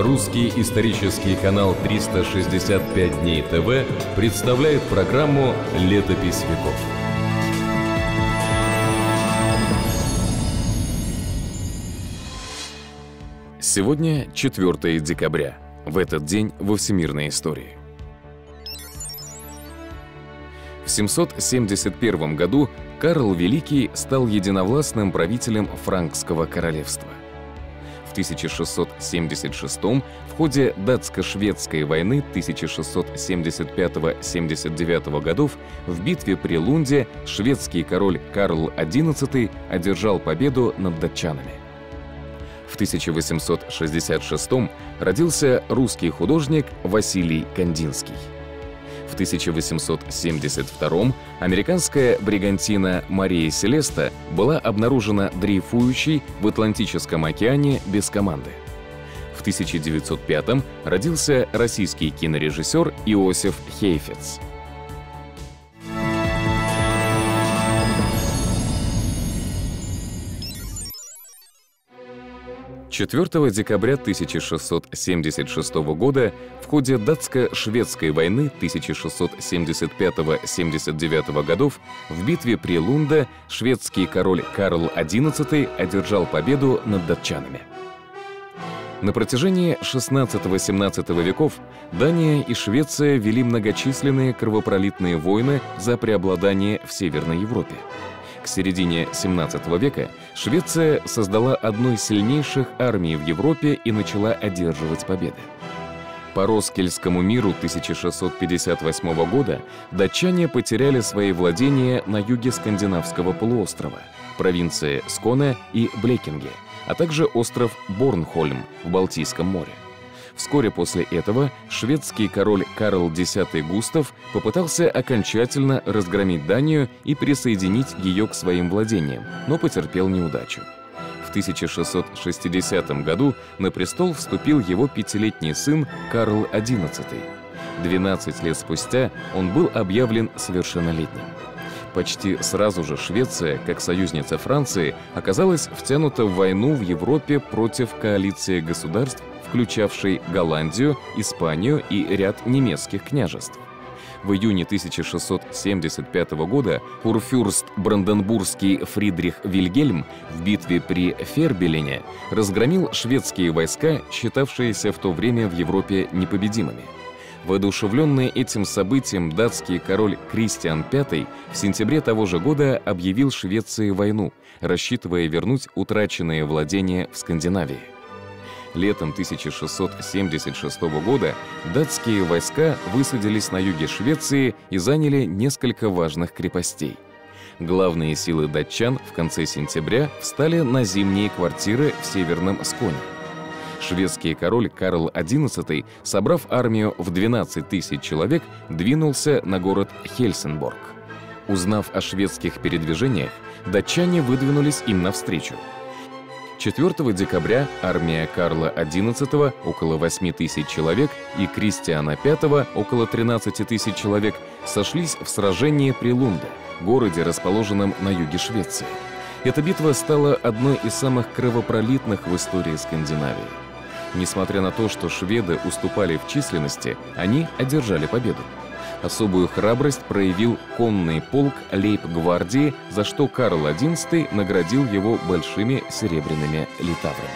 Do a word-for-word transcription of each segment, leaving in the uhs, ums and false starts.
Русский исторический канал триста шестьдесят пять дней ТВ представляет программу «Летопись веков». Сегодня четвёртое декабря. В этот день во всемирной истории. В семьсот семьдесят первом году Карл Великий стал единовластным правителем Франкского королевства. В тысяча шестьсот семьдесят шестом в ходе датско-шведской войны тысяча шестьсот семьдесят пятого — семьдесят девятого годов в битве при Лунде шведский король Карл одиннадцатый одержал победу над датчанами. В тысяча восемьсот шестьдесят шестом родился русский художник Василий Кандинский. В тысяча восемьсот семьдесят втором американская бригантина Мария Селеста была обнаружена дрейфующей в Атлантическом океане без команды. В тысяча девятьсот пятом родился российский кинорежиссер Иосиф Хейфиц. четвёртого декабря тысяча шестьсот семьдесят шестого года в ходе датско-шведской войны тысяча шестьсот семьдесят пятого — семьдесят девятого годов в битве при Лунде шведский король Карл одиннадцатый одержал победу над датчанами. На протяжении шестнадцатого — семнадцатого веков Дания и Швеция вели многочисленные кровопролитные войны за преобладание в Северной Европе. В середине семнадцатого века Швеция создала одну из сильнейших армий в Европе и начала одерживать победы. По Роскельскому миру тысяча шестьсот пятьдесят восьмого года датчане потеряли свои владения на юге скандинавского полуострова, провинции Сконе и Блекинге, а также остров Борнхольм в Балтийском море. Вскоре после этого шведский король Карл X Густав попытался окончательно разгромить Данию и присоединить ее к своим владениям, но потерпел неудачу. В тысяча шестьсот шестидесятом году на престол вступил его пятилетний сын Карл одиннадцатый. двенадцать лет спустя он был объявлен совершеннолетним. Почти сразу же Швеция, как союзница Франции, оказалась втянута в войну в Европе против коалиции государств, включавший Голландию, Испанию и ряд немецких княжеств. В июне тысяча шестьсот семьдесят пятого года курфюрст бранденбургский Фридрих Вильгельм в битве при Фербелине разгромил шведские войска, считавшиеся в то время в Европе непобедимыми. Воодушевленный этим событием датский король Кристиан V в сентябре того же года объявил Швеции войну, рассчитывая вернуть утраченные владения в Скандинавии. Летом тысяча шестьсот семьдесят шестого года датские войска высадились на юге Швеции и заняли несколько важных крепостей. Главные силы датчан в конце сентября встали на зимние квартиры в Северном Сконе. Шведский король Карл одиннадцатый, собрав армию в двенадцать тысяч человек, двинулся на город Хельсинборг. Узнав о шведских передвижениях, датчане выдвинулись им навстречу. четвёртого декабря армия Карла одиннадцатого, около восьми тысяч человек, и Кристиана V, около тринадцати тысяч человек, сошлись в сражении при Лунде, городе, расположенном на юге Швеции. Эта битва стала одной из самых кровопролитных в истории Скандинавии. Несмотря на то, что шведы уступали в численности, они одержали победу. Особую храбрость проявил конный полк лейб-гвардии, за что Карл одиннадцатый наградил его большими серебряными литаврами.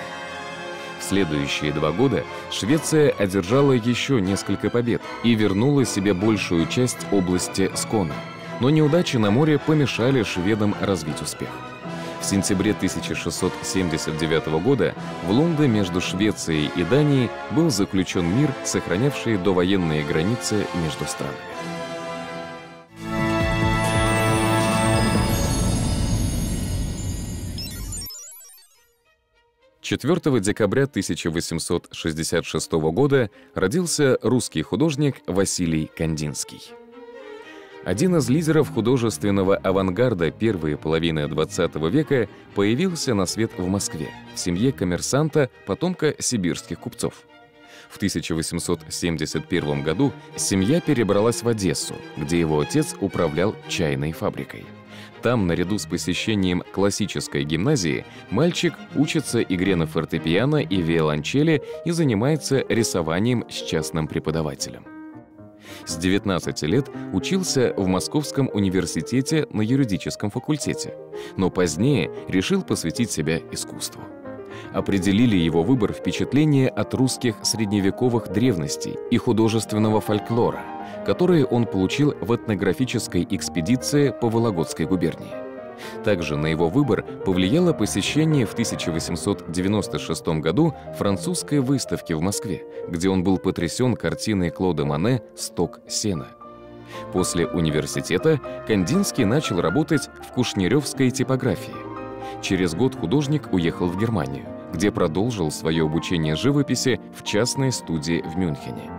В следующие два года Швеция одержала еще несколько побед и вернула себе большую часть области Сконе, но неудачи на море помешали шведам развить успех. В сентябре тысяча шестьсот семьдесят девятого года в Лунде между Швецией и Данией был заключен мир, сохранявший довоенные границы между странами. четвёртого декабря тысяча восемьсот шестьдесят шестого года родился русский художник Василий Кандинский. Один из лидеров художественного авангарда первой половины двадцатого века появился на свет в Москве, в семье коммерсанта, потомка сибирских купцов. В тысяча восемьсот семьдесят первом году семья перебралась в Одессу, где его отец управлял чайной фабрикой. Там, наряду с посещением классической гимназии, мальчик учится игре на фортепиано и виолончели и занимается рисованием с частным преподавателем. С девятнадцати лет учился в Московском университете на юридическом факультете, но позднее решил посвятить себя искусству. Определили его выбор впечатления от русских средневековых древностей и художественного фольклора, которые он получил в этнографической экспедиции по Вологодской губернии. Также на его выбор повлияло посещение в тысяча восемьсот девяносто шестом году французской выставки в Москве, где он был потрясен картиной Клода Мане «Сток сена». После университета Кандинский начал работать в Кушнеревской типографии. Через год художник уехал в Германию, где продолжил свое обучение живописи в частной студии в Мюнхене.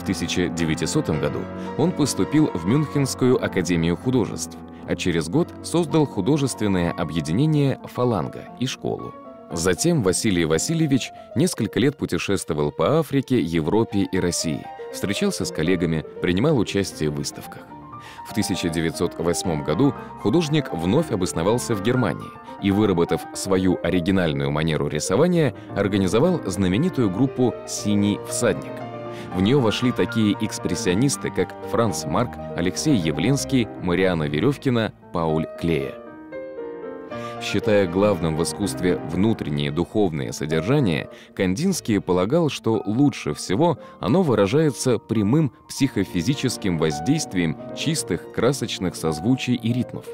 В тысяча девятисотом году он поступил в Мюнхенскую академию художеств, а через год создал художественное объединение «Фаланга» и школу. Затем Василий Васильевич несколько лет путешествовал по Африке, Европе и России, встречался с коллегами, принимал участие в выставках. В тысяча девятьсот восьмом году художник вновь обосновался в Германии и, выработав свою оригинальную манеру рисования, организовал знаменитую группу «Синий всадник». В нее вошли такие экспрессионисты, как Франц Марк, Алексей Явленский, Мариана Веревкина, Пауль Клее. Считая главным в искусстве внутренние духовные содержания, Кандинский полагал, что лучше всего оно выражается прямым психофизическим воздействием чистых красочных созвучий и ритмов.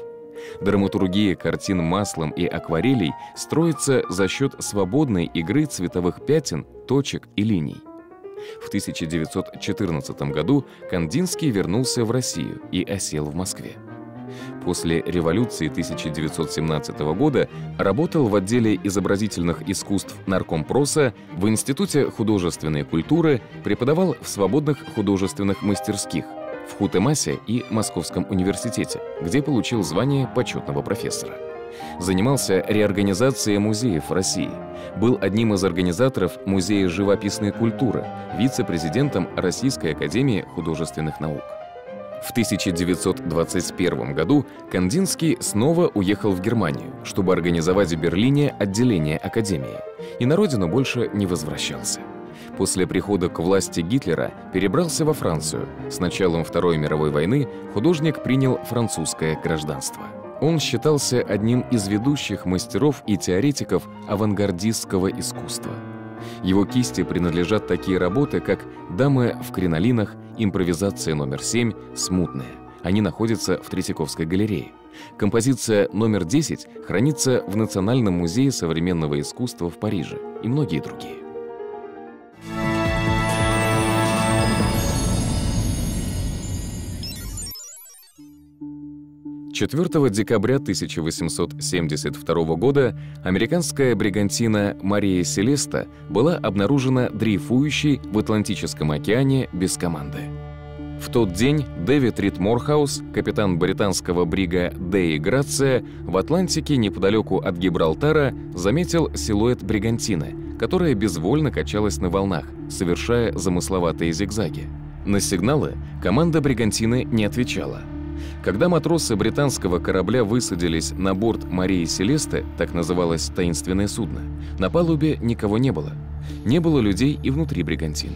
Драматургия картин маслом и акварелей строится за счет свободной игры цветовых пятен, точек и линий. В тысяча девятьсот четырнадцатом году Кандинский вернулся в Россию и осел в Москве. После революции тысяча девятьсот семнадцатого года работал в отделе изобразительных искусств наркомпроса, в Институте художественной культуры, преподавал в свободных художественных мастерских в Вхутемасе и Московском университете, где получил звание почетного профессора. Занимался реорганизацией музеев России. Был одним из организаторов Музея живописной культуры, вице-президентом Российской академии художественных наук. В тысяча девятьсот двадцать первом году Кандинский снова уехал в Германию, чтобы организовать в Берлине отделение академии, и на родину больше не возвращался. После прихода к власти Гитлера перебрался во Францию. С началом Второй мировой войны художник принял французское гражданство. Он считался одним из ведущих мастеров и теоретиков авангардистского искусства. Его кисти принадлежат такие работы, как «Дамы в кринолинах», «Импровизация номер семь», «Смутная». Они находятся в Третьяковской галерее. Композиция номер десять хранится в Национальном музее современного искусства в Париже и многие другие. четвёртого декабря тысяча восемьсот семьдесят второго года американская бригантина «Мария Селеста» была обнаружена дрейфующей в Атлантическом океане без команды. В тот день Дэвид Ридморхаус, капитан британского брига «Деи Грация», в Атлантике неподалеку от Гибралтара заметил силуэт бригантины, которая безвольно качалась на волнах, совершая замысловатые зигзаги. На сигналы команда бригантины не отвечала. Когда матросы британского корабля высадились на борт «Марии Селесты», так называлось таинственное судно, на палубе никого не было. Не было людей и внутри бригантины.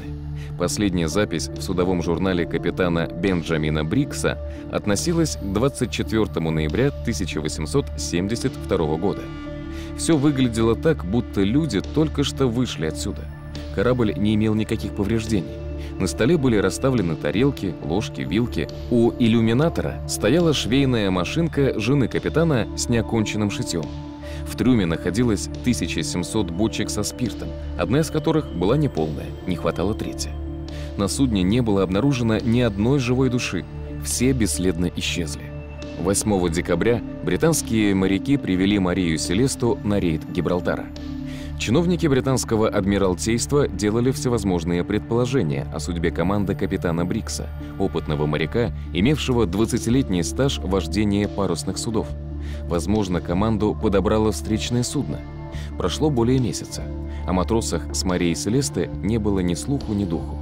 Последняя запись в судовом журнале капитана Бенджамина Брикса относилась к двадцать четвёртому ноября тысяча восемьсот семьдесят второго года. Все выглядело так, будто люди только что вышли отсюда. Корабль не имел никаких повреждений. На столе были расставлены тарелки, ложки, вилки. У иллюминатора стояла швейная машинка жены капитана с неоконченным шитьем. В трюме находилось тысяча семьсот бочек со спиртом, одна из которых была неполная, не хватало третьей. На судне не было обнаружено ни одной живой души, все бесследно исчезли. восьмого декабря британские моряки привели Марию Селесту на рейд Гибралтара. Чиновники британского адмиралтейства делали всевозможные предположения о судьбе команды капитана Брикса, опытного моряка, имевшего двадцатилетний стаж вождения парусных судов. Возможно, команду подобрало встречное судно. Прошло более месяца. О матросах с Марией Селесты не было ни слуху, ни духу.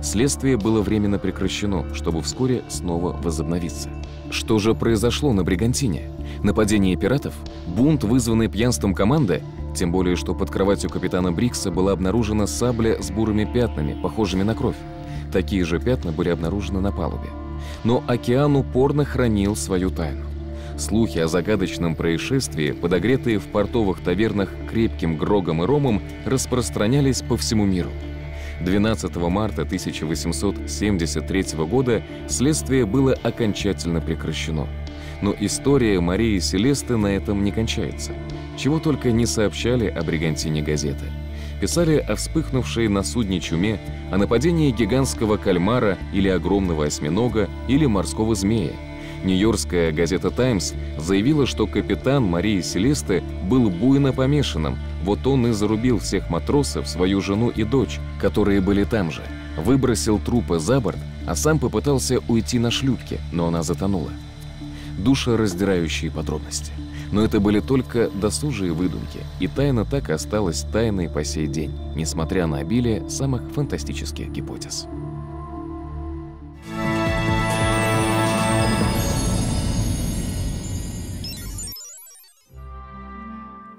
Следствие было временно прекращено, чтобы вскоре снова возобновиться. Что же произошло на Бригантине? Нападение пиратов? Бунт, вызванный пьянством команды? Тем более, что под кроватью капитана Брикса была обнаружена сабля с бурыми пятнами, похожими на кровь. Такие же пятна были обнаружены на палубе. Но океан упорно хранил свою тайну. Слухи о загадочном происшествии, подогретые в портовых тавернах крепким грогом и ромом, распространялись по всему миру. двенадцатого марта тысяча восемьсот семьдесят третьего года следствие было окончательно прекращено. Но история Марии Селесты на этом не кончается. Чего только не сообщали о Бригантине газеты. Писали о вспыхнувшей на судне чуме, о нападении гигантского кальмара или огромного осьминога или морского змея. Нью-Йоркская газета «Таймс» заявила, что капитан Марии Селесты был буйно помешанным. Вот он и зарубил всех матросов, свою жену и дочь, которые были там же, выбросил трупы за борт, а сам попытался уйти на шлюпке, но она затонула. Душераздирающие подробности. Но это были только досужие выдумки, и тайна так и осталась тайной по сей день, несмотря на обилие самых фантастических гипотез.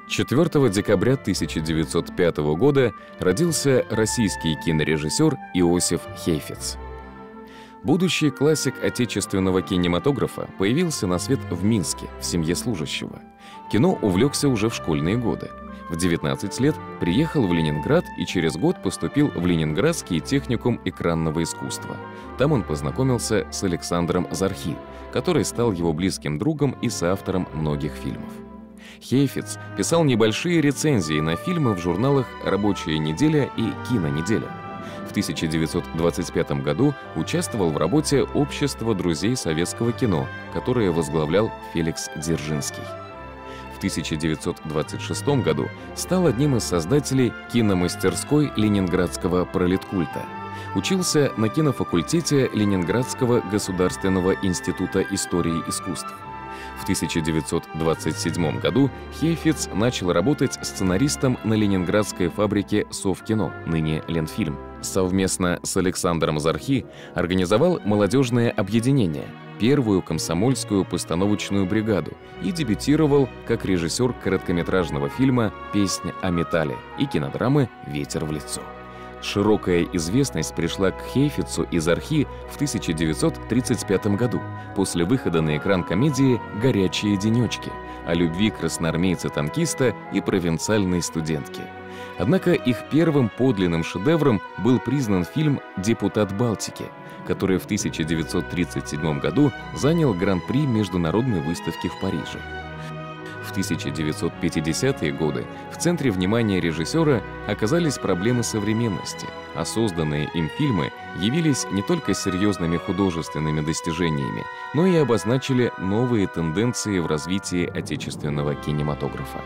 четвёртого декабря тысяча девятьсот пятого года родился российский кинорежиссер Иосиф Хейфиц. Будущий классик отечественного кинематографа появился на свет в Минске, в семье служащего. Кино увлекся уже в школьные годы. В девятнадцать лет приехал в Ленинград и через год поступил в Ленинградский техникум экранного искусства. Там он познакомился с Александром Зархи, который стал его близким другом и соавтором многих фильмов. Хейфиц писал небольшие рецензии на фильмы в журналах «Рабочая неделя» и «Кинонеделя». В тысяча девятьсот двадцать пятом году участвовал в работе «Общества друзей советского кино», которое возглавлял Феликс Дзержинский. В тысяча девятьсот двадцать шестом году стал одним из создателей киномастерской ленинградского пролеткульта. Учился на кинофакультете Ленинградского государственного института истории искусств. В тысяча девятьсот двадцать седьмом году Хейфиц начал работать сценаристом на ленинградской фабрике «Совкино», ныне «Ленфильм». Совместно с Александром Зархи организовал молодежное объединение, первую комсомольскую постановочную бригаду и дебютировал как режиссер короткометражного фильма «Песня о металле» и кинодрамы «Ветер в лицо». Широкая известность пришла к Хейфицу из Архи в тысяча девятьсот тридцать пятом году, после выхода на экран комедии «Горячие денечки» о любви красноармейца-танкиста и провинциальной студентки. Однако их первым подлинным шедевром был признан фильм «Депутат Балтики», который в тысяча девятьсот тридцать седьмом году занял гран-при международной выставки в Париже. В тысяча девятьсот пятидесятые годы в центре внимания режиссера оказались проблемы современности, а созданные им фильмы явились не только серьезными художественными достижениями, но и обозначили новые тенденции в развитии отечественного кинематографа.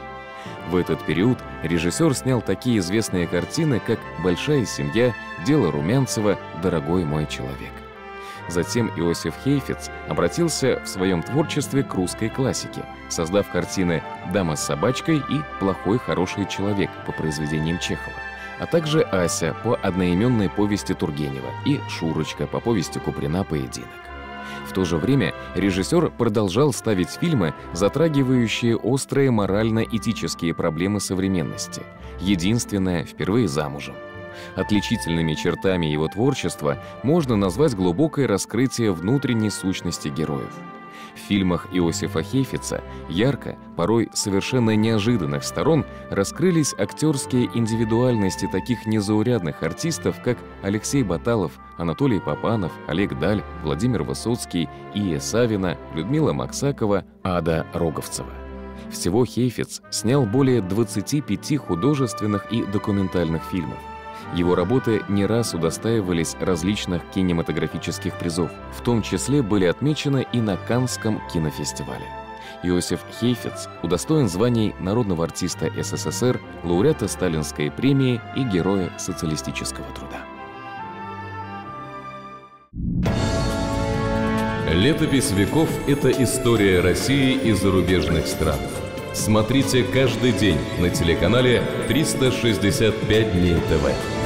В этот период режиссер снял такие известные картины, как «Большая семья», «Дело Румянцева», «Дорогой мой человек». Затем Иосиф Хейфиц обратился в своем творчестве к русской классике, создав картины «Дама с собачкой» и «Плохой хороший человек» по произведениям Чехова, а также «Ася» по одноименной повести Тургенева и «Шурочка» по повести Куприна «Поединок». В то же время режиссер продолжал ставить фильмы, затрагивающие острые морально-этические проблемы современности. «Единственная» впервые замужем. Отличительными чертами его творчества можно назвать глубокое раскрытие внутренней сущности героев. В фильмах Иосифа Хейфица ярко, порой совершенно неожиданных сторон раскрылись актерские индивидуальности таких незаурядных артистов, как Алексей Баталов, Анатолий Папанов, Олег Даль, Владимир Высоцкий, Ия Савина, Людмила Максакова, Ада Роговцева. Всего Хейфиц снял более двадцати пяти художественных и документальных фильмов. Его работы не раз удостаивались различных кинематографических призов, в том числе были отмечены и на Каннском кинофестивале. Иосиф Хейфиц удостоен званий народного артиста СССР, лауреата Сталинской премии и героя социалистического труда. Летопись веков – это история России и зарубежных стран. Смотрите каждый день на телеканале триста шестьдесят пять дней ТВ.